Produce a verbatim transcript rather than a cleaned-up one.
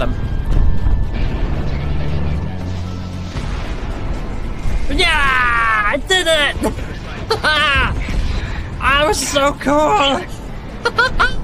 Got him. Yeah! I did it! I was so cool!